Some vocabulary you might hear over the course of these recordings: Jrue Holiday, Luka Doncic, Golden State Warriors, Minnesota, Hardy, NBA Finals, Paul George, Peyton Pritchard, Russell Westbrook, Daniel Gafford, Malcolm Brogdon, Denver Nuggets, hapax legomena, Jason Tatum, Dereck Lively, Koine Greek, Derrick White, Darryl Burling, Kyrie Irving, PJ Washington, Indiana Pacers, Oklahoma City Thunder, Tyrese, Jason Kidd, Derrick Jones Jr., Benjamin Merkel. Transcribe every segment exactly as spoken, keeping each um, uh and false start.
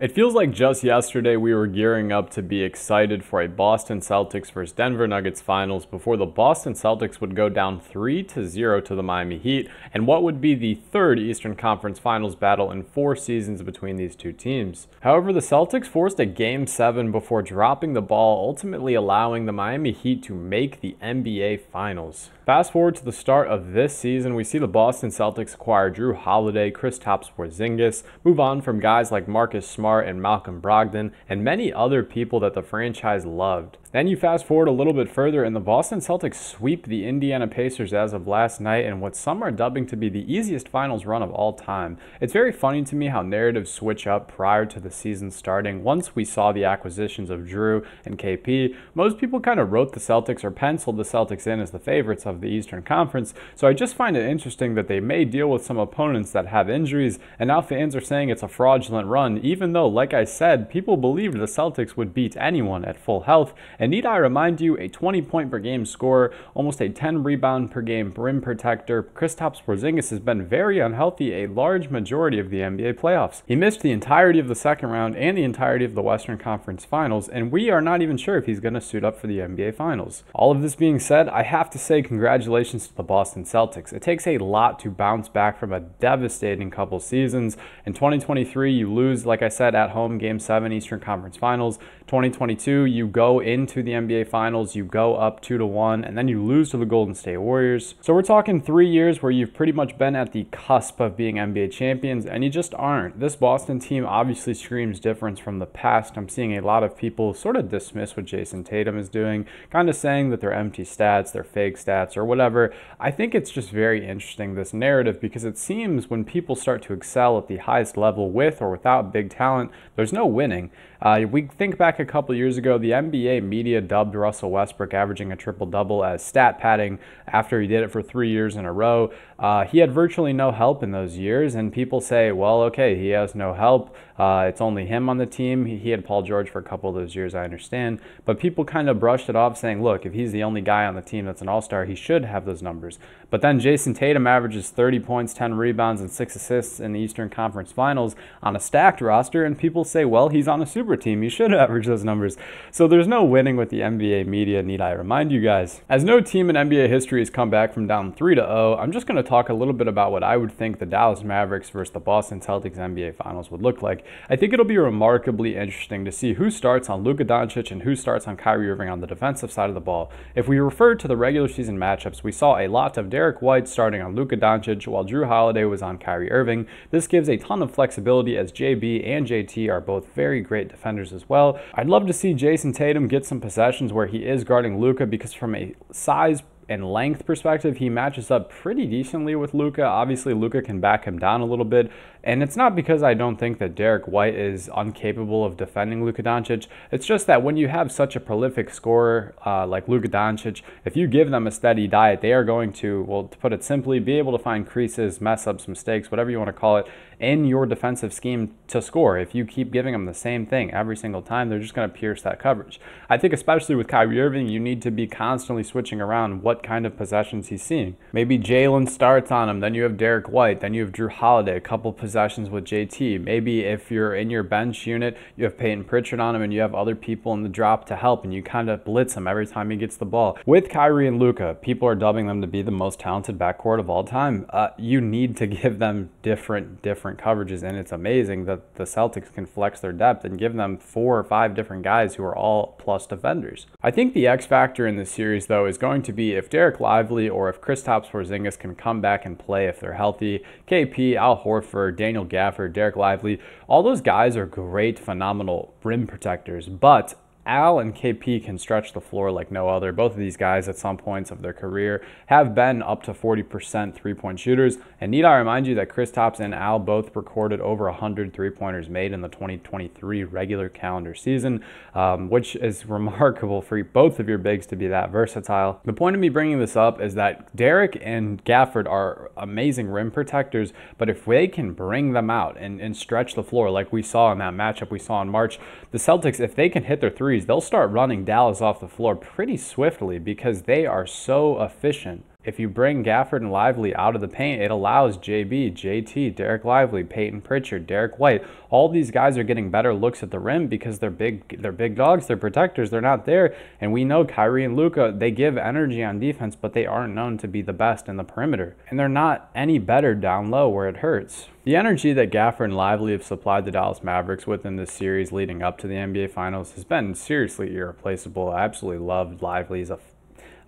It feels like just yesterday we were gearing up to be excited for a Boston Celtics versus Denver Nuggets finals before the Boston Celtics would go down three to zero to the Miami Heat and what would be the third Eastern Conference Finals battle in four seasons between these two teams. However, the Celtics forced a game seven before dropping the ball, ultimately allowing the Miami Heat to make the N B A Finals. Fast forward to the start of this season, we see the Boston Celtics acquire Jrue Holiday, Kristaps Porzingis, move on from guys like Marcus Smart and Malcolm Brogdon, and many other people that the franchise loved. Then you fast forward a little bit further and the Boston Celtics sweep the Indiana Pacers as of last night in what some are dubbing to be the easiest finals run of all time. It's very funny to me how narratives switch up prior to the season starting. Once we saw the acquisitions of Jrue and K P, most people kind of wrote the Celtics or penciled the Celtics in as the favorites of the Eastern Conference, so I just find it interesting that they may deal with some opponents that have injuries, and now fans are saying it's a fraudulent run, even though like I said, people believed the Celtics would beat anyone at full health. And need I remind you, a twenty point per game scorer, almost a ten rebound per game rim protector, Kristaps Porzingis has been very unhealthy a large majority of the N B A playoffs. He missed the entirety of the second round and the entirety of the Western Conference Finals, and we are not even sure if he's going to suit up for the N B A Finals. All of this being said, I have to say congratulations to the Boston Celtics. It takes a lot to bounce back from a devastating couple seasons. In twenty twenty-three, you lose, like I said, at home game seven Eastern Conference Finals. twenty twenty-two, you go into the N B A Finals, you go up two to one, and then you lose to the Golden State Warriors. So we're talking three years where you've pretty much been at the cusp of being N B A champions, and you just aren't. This Boston team obviously screams difference from the past. I'm seeing a lot of people sort of dismiss what Jason Tatum is doing, kind of saying that they're empty stats, they're fake stats, or whatever. I think it's just very interesting, this narrative, because it seems when people start to excel at the highest level with or without big talent, there's no winning. Uh, we think back a couple years ago, the N B A media dubbed Russell Westbrook averaging a triple-double as stat padding after he did it for three years in a row. Uh, he had virtually no help in those years, and people say, well, okay, he has no help. Uh, it's only him on the team. He, he had Paul George for a couple of those years, I understand. But people kind of brushed it off saying, look, if he's the only guy on the team that's an all-star, he should have those numbers. But then Jason Tatum averages thirty points, ten rebounds, and six assists in the Eastern Conference Finals on a stacked roster, and people say, well, he's on a super team. You should average those numbers. So there's no winning with the N B A media, need I remind you guys. As no team in N B A history has come back from down three to zero, I'm just going to talk a little bit about what I would think the Dallas Mavericks versus the Boston Celtics N B A Finals would look like. I think it'll be remarkably interesting to see who starts on Luka Doncic and who starts on Kyrie Irving on the defensive side of the ball. If we refer to the regular season matchups, we saw a lot of Derrick White starting on Luka Doncic while Jrue Holiday was on Kyrie Irving. This gives a ton of flexibility as J B and J T are both very great defenders as well. I'd love to see Jason Tatum get some possessions where he is guarding Luka, because from a size and length perspective, he matches up pretty decently with Luka. Obviously, Luka can back him down a little bit, and it's not because I don't think that Derrick White is incapable of defending Luka Doncic. It's just that when you have such a prolific scorer uh, like Luka Doncic, if you give them a steady diet, they are going to, well, to put it simply, be able to find creases, mess up some mistakes, whatever you want to call it, in your defensive scheme to score. If you keep giving them the same thing every single time, they're just going to pierce that coverage. I think especially with Kyrie Irving, you need to be constantly switching around what kind of possessions he's seeing. Maybe Jalen starts on him, then you have Derrick White, then you have Jrue Holiday, a couple possessions with J T. Maybe if you're in your bench unit, you have Peyton Pritchard on him and you have other people in the drop to help, and you kind of blitz him every time he gets the ball. With Kyrie and Luka, people are dubbing them to be the most talented backcourt of all time. Uh, you need to give them different, different coverages, and it's amazing that the Celtics can flex their depth and give them four or five different guys who are all plus defenders. I think the X factor in this series, though, is going to be if Dereck Lively or if Kristaps Porzingis can come back and play if they're healthy. K P, Al Horford, Daniel Gafford, Dereck Lively, all those guys are great, phenomenal rim protectors, but Al and K P can stretch the floor like no other. Both of these guys at some points of their career have been up to forty percent three-point shooters. And need I remind you that Kristaps and Al both recorded over one hundred three-pointers made in the twenty twenty-three regular calendar season, um, which is remarkable for both of your bigs to be that versatile. The point of me bringing this up is that Derrick and Gafford are amazing rim protectors, but if they can bring them out and, and stretch the floor like we saw in that matchup we saw in March, the Celtics, if they can hit their threes, they'll start running Dallas off the floor pretty swiftly because they are so efficient. If you bring Gafford and Lively out of the paint, it allows J B, J T, Dereck Lively, Peyton Pritchard, Derrick White, all these guys are getting better looks at the rim because they're big, they're big dogs, they're protectors, they're not there. And we know Kyrie and Luka, they give energy on defense, but they aren't known to be the best in the perimeter. And they're not any better down low where it hurts. The energy that Gafford and Lively have supplied the Dallas Mavericks with in this series leading up to the N B A Finals has been seriously irreplaceable. I absolutely loved Lively as a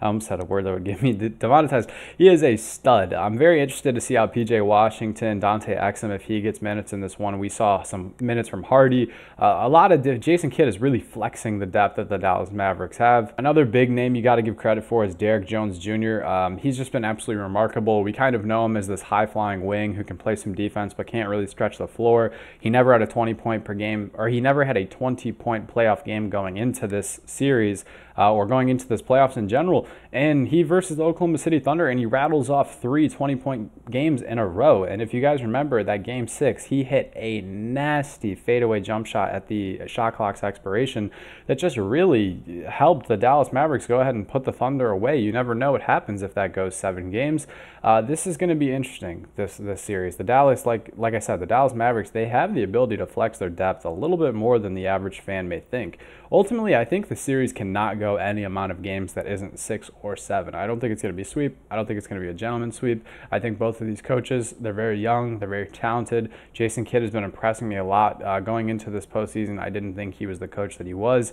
I almost had a word that would get me demonetized. He is a stud. I'm very interested to see how P J Washington, Dante Exum, if he gets minutes in this one. We saw some minutes from Hardy. Uh, a lot of Jason Kidd is really flexing the depth that the Dallas Mavericks have. Another big name you got to give credit for is Derrick Jones Junior Um, he's just been absolutely remarkable. We kind of know him as this high-flying wing who can play some defense but can't really stretch the floor. He never had a twenty-point per game, or he never had a twenty-point playoff game going into this series uh, or going into this playoffs in general. And he versus the Oklahoma City Thunder, and he rattles off three twenty-point games in a row. And if you guys remember that game six, he hit a nasty fadeaway jump shot at the shot clock's expiration that just really helped the Dallas Mavericks go ahead and put the Thunder away. You never know what happens if that goes seven games. Uh, this is going to be interesting, this this series. The Dallas, like, like I said, the Dallas Mavericks, they have the ability to flex their depth a little bit more than the average fan may think. Ultimately, I think the series cannot go any amount of games that isn't six or seven. I don't think it's going to be a sweep. I don't think it's going to be a gentleman's sweep. I think both of these coaches, they're very young, they're very talented. Jason Kidd has been impressing me a lot. Uh, going into this postseason, I didn't think he was the coach that he was.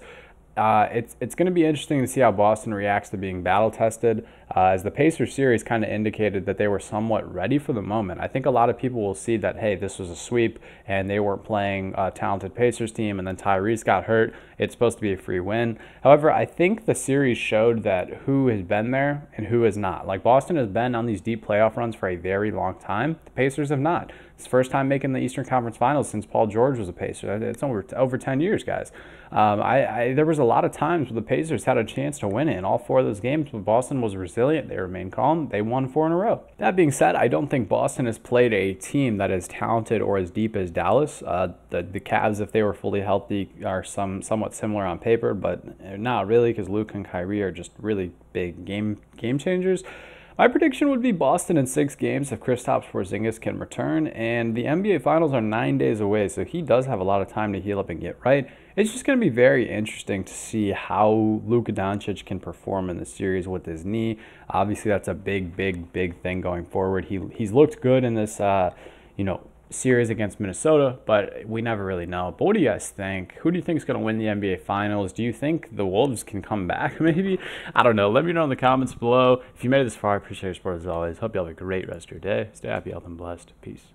Uh, it's it's going to be interesting to see how Boston reacts to being battle-tested, uh, as the Pacers series kind of indicated that they were somewhat ready for the moment. I think a lot of people will see that, hey, this was a sweep, and they weren't playing a talented Pacers team, and then Tyrese got hurt. It's supposed to be a free win. However, I think the series showed that who has been there and who has not. Like, Boston has been on these deep playoff runs for a very long time. The Pacers have not. It's the first time making the Eastern Conference Finals since Paul George was a Pacer. It's over, over ten years, guys. Um, I, I, there was a lot of times where the Pacers had a chance to win it in all four of those games, but Boston was resilient. They remained calm. They won four in a row. That being said, I don't think Boston has played a team that is talented or as deep as Dallas. Uh, the, the Cavs, if they were fully healthy, are some somewhat similar on paper, but not really, because Luka and Kyrie are just really big game game changers. My prediction would be Boston in six games if Kristaps Porzingis can return, and the N B A Finals are nine days away, so he does have a lot of time to heal up and get right. It's just going to be very interesting to see how Luka Doncic can perform in the series with his knee. Obviously, that's a big, big, big thing going forward. He he's looked good in this, uh, you know, series against Minnesota, but we never really know. But what do you guys think? Who do you think is going to win the N B A Finals? Do you think the Wolves can come back maybe? I don't know. Let me know in the comments below. If you made it this far, I appreciate your support as always. Hope you have a great rest of your day. Stay happy, healthy, and blessed. Peace.